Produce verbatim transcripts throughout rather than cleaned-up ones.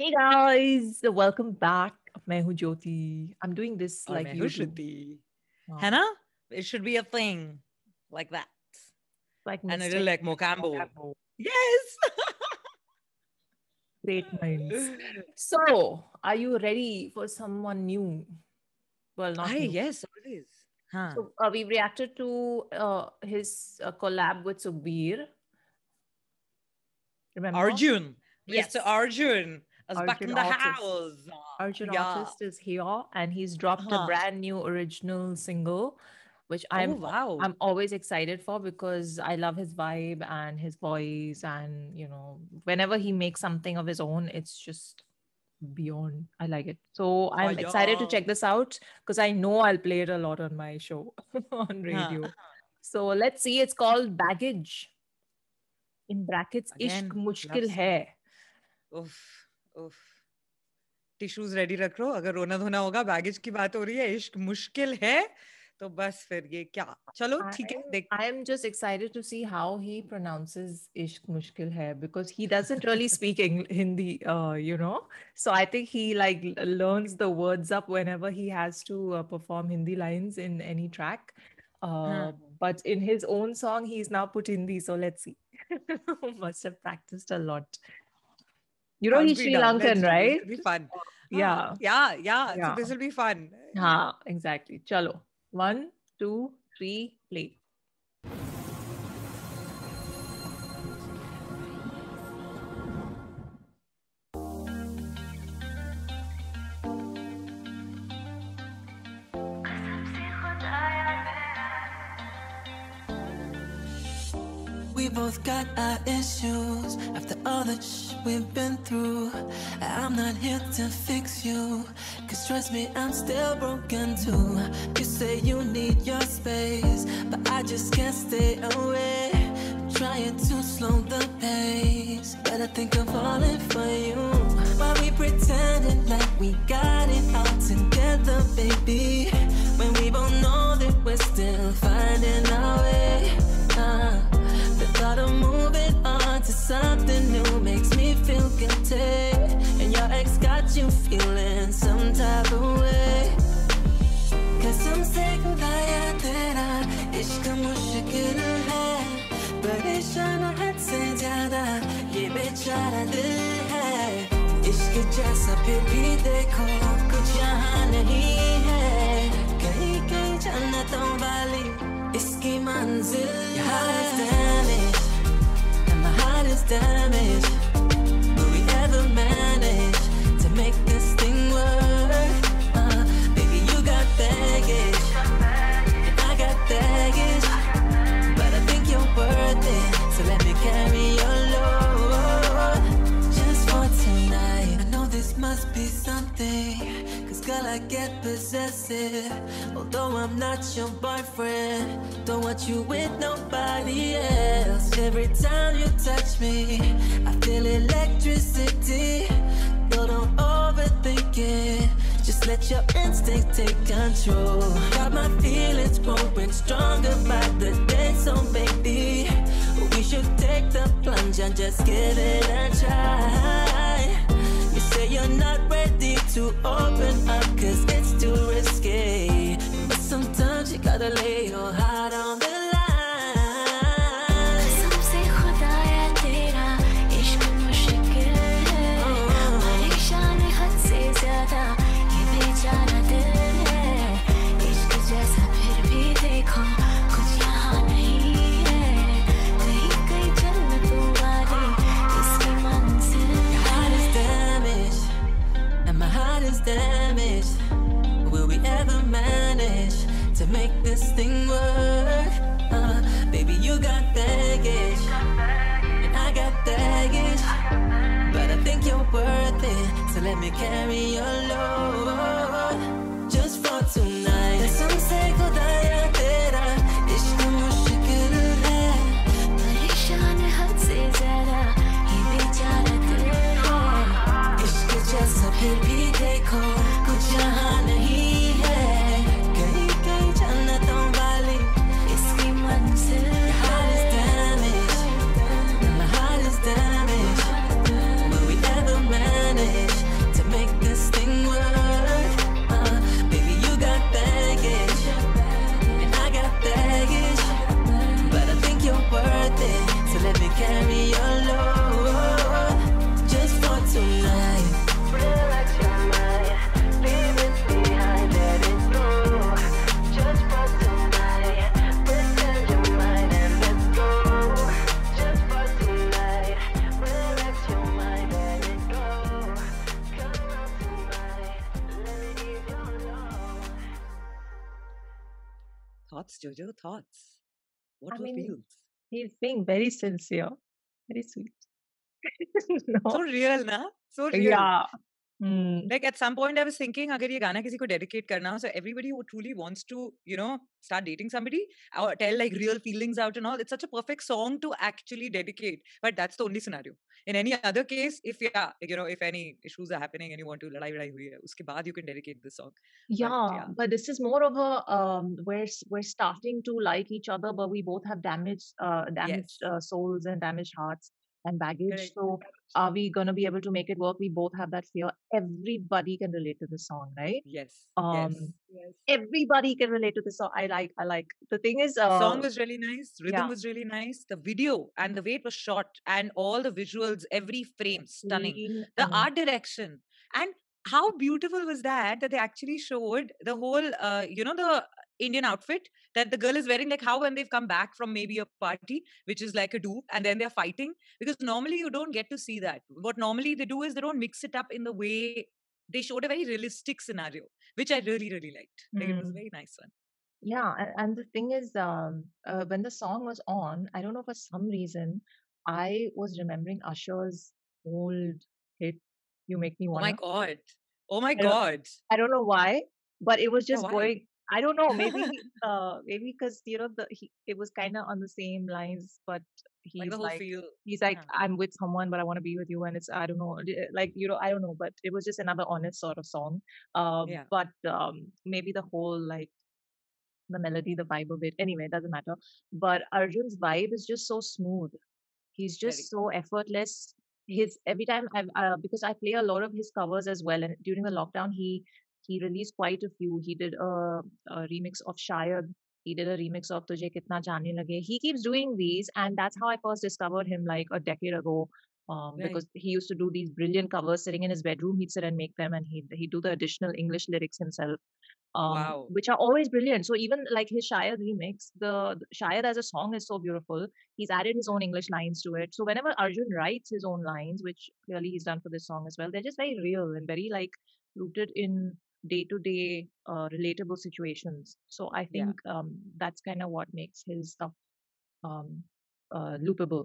Hey guys, welcome back. मैं हूँ Jyoti. I'm doing this और like मैं you should be. है ना? It should be a thing like that. Like and it'll like Mocambo. Mocambo. Yes. Great minds. So, are you ready for someone new? Well, not Aye, new. Yes, always. Huh. So uh, we've reacted to uh, his uh, collab with Subir. Remember? Arjun. Yes, Mister Arjun. Back in the house. Arjun yeah. Artist is here and he's dropped uh-huh. a brand new original single, which I'm oh, wow. I'm always excited for because I love his vibe and his voice, and you know, whenever he makes something of his own, it's just beyond. I like it. So I'm oh, excited yeah. to check this out because I know I'll play it a lot on my show on radio. Huh. So let's see. It's called Baggage. In brackets, Ishq Mushkil Hai. Oof. Oof. Tissues ready रख लो अगर रोना धोना होगा baggage की बात हो रही है इश्क मुश्किल है तो बस फिर ये क्या चलो ठीक है देख I am just excited to see how he pronounces इश्क मुश्किल है because he doesn't really speak Hindi uh, you know, so I think he like learns the words up whenever he has to uh, perform Hindi lines in any track uh, hmm. but in his own song he's now put Hindi, so let's see. Must have practiced a lot. You know, he's Sri Lankan, right? It'll be fun. Yeah. Yeah, yeah. yeah. So this will be fun. Yeah, exactly. Chalo. One, two, three, play. We both got our issues after all the sh we've been through. I'm not here to fix you, cause trust me, I'm still broken too. You say you need your space, but I just can't stay away. Trying to slow the pace, but I think I'm falling for you. Why we pretending like we got it all together, baby, when we both know that we're still finding our way. uh, Thought of moving on to something new makes me feel guilty, and your ex got you feeling some type of way. Cause I'm sick of that ishq mushkil hai, pareshan se zyada ye bechara dil hai. Ishq jaisa phir bhi dekho kuch yahan nahi hai, kahin kahin jannaton wali iski manzil hai. Damage, will we ever manage to make this thing work? Uh, baby, you got baggage, and I got baggage, but I think you're worth it, so let me carry your load, just for tonight. I know this must be something, cause girl, I get possessive, although I'm not your boyfriend, don't want you with nobody else. Every time you touch me, I feel electricity. No, don't overthink it, just let your instinct take control. Got my feelings growing stronger by the day, so baby, we should take the plunge and just give it a try. You say you're not ready to open up, cause it's too risky, but sometimes you gotta lay your heart on the line. Make this thing work, uh, baby, you got baggage, and I got baggage, but I think you're worth it, so let me carry your load, just for tonight. There's some say go daya tera ishq mushkil hai, pareshan hath se zara ye bechara dil hai. Ishq jaisa phir bhi dekho kuch yahan nahi hai, damage, will we ever manage? Thoughts, Jojo, thoughts. What I were mean, feels? He's being very sincere, very sweet. No. So real, na? So real. Yeah. Mm. Like at some point I was thinking, agar ye gaana kisi ko dedicate karna ho, so everybody who truly wants to, you know, start dating somebody, or tell like real feelings out and all, it's such a perfect song to actually dedicate. But that's the only scenario. In any other case, if yeah, you know, if any issues are happening and you want to ladai ladai hui hai, uske baad you can dedicate this song. Yeah, but, yeah. but this is more of a um, we're we're starting to like each other, but we both have damaged uh, damaged yes. uh, souls and damaged hearts and baggage. Correct. So are we going to be able to make it work? We both have that fear. Everybody can relate to this song, right? Yes. Um, yes. Everybody can relate to this song. I like, I like. The thing is... Uh, the song was really nice. Rhythm yeah. was really nice. The video and the way it was shot and all the visuals, every frame, stunning. Mm-hmm. The art direction. And how beautiful was that, that they actually showed the whole, uh, you know, the... Indian outfit that the girl is wearing, like how when they've come back from maybe a party, which is like a dupe, and then they're fighting, because normally you don't get to see that. What normally they do is they don't mix it up in the way they showed a very realistic scenario, which I really, really liked. Mm. Like it was a very nice one. Yeah. And the thing is, um, uh, when the song was on, I don't know, for some reason, I was remembering Usher's old hit, You Make Me Wanna. Oh my God. Oh my I God. I don't know why, but it was just yeah, going... I don't know, maybe uh, maybe because, you know, the, he, it was kind of on the same lines, but he's like, like he's like, yeah. I'm with someone, but I want to be with you. And it's, I don't know, like, you know, I don't know, but it was just another honest sort of song. Um, yeah. But um, maybe the whole, like, the melody, the vibe of it. Anyway, it doesn't matter. But Arjun's vibe is just so smooth. He's just Very. so effortless. His every time, I've, uh, because I play a lot of his covers as well. And during the lockdown, he... He released quite a few. He did a, a remix of Shayad. He did a remix of Tujhe Kitna Jaane Lage. He keeps doing these, and that's how I first discovered him, like a decade ago. Um, right. Because he used to do these brilliant covers sitting in his bedroom. He'd sit and make them, and he'd, he'd do the additional English lyrics himself, um, wow. which are always brilliant. So even like his Shayad remix, the, the Shayad as a song is so beautiful. He's added his own English lines to it. So whenever Arjun writes his own lines, which clearly he's done for this song as well, they're just very real and very like rooted in day-to-day uh, relatable situations. So I think yeah. um, that's kind of what makes his stuff um, uh, loopable,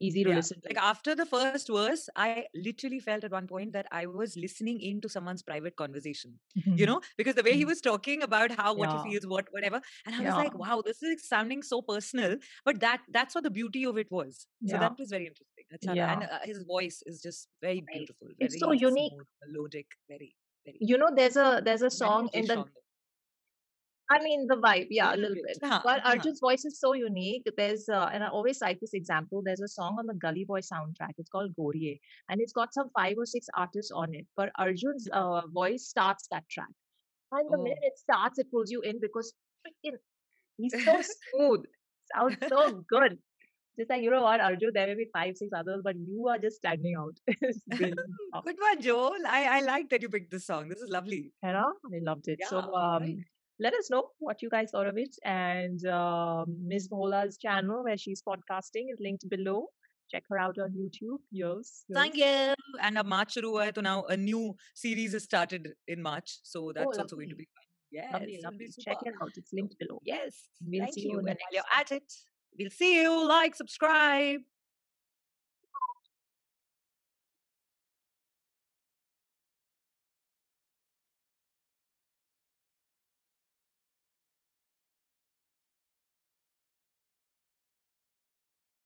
easy to yeah. listen to. Like after the first verse, I literally felt at one point that I was listening into someone's private conversation, mm-hmm. you know, because the way he was talking about how, what yeah. he feels, what, whatever. And I yeah. was like, wow, this is sounding so personal, but that that's what the beauty of it was. So yeah. that was very interesting. That's how yeah. and uh, his voice is just very beautiful. Very it's so unique. Smooth, melodic, very... You know, there's a there's a song in the, I mean, the vibe, yeah, a little bit. Uh-huh, but Arjun's uh-huh. voice is so unique. There's, uh, and I always cite this example, there's a song on the Gully Boy soundtrack. It's called Gorye. And it's got some five or six artists on it. But Arjun's uh, voice starts that track. And the oh. minute it starts, it pulls you in because freaking, he's so smooth. Sounds so good. Just like, you know what, Arjun, there may be five, six others, but you are just standing out. Good one, Joel. I, I like that you picked this song. This is lovely. You know? I loved it. Yeah, so um, right. let us know what you guys thought of it. And uh, Miz Bhola's channel where she's podcasting is linked below. Check her out on YouTube. Yes. yes. Thank you. And a March shuru hai, so now a new series is started in March. So that's oh, also going to be fun. Yes. Lovely, lovely. Check it out. It's linked below. Yes. We'll Thank see you, you in the next. You're at it. We'll see you. Like, subscribe.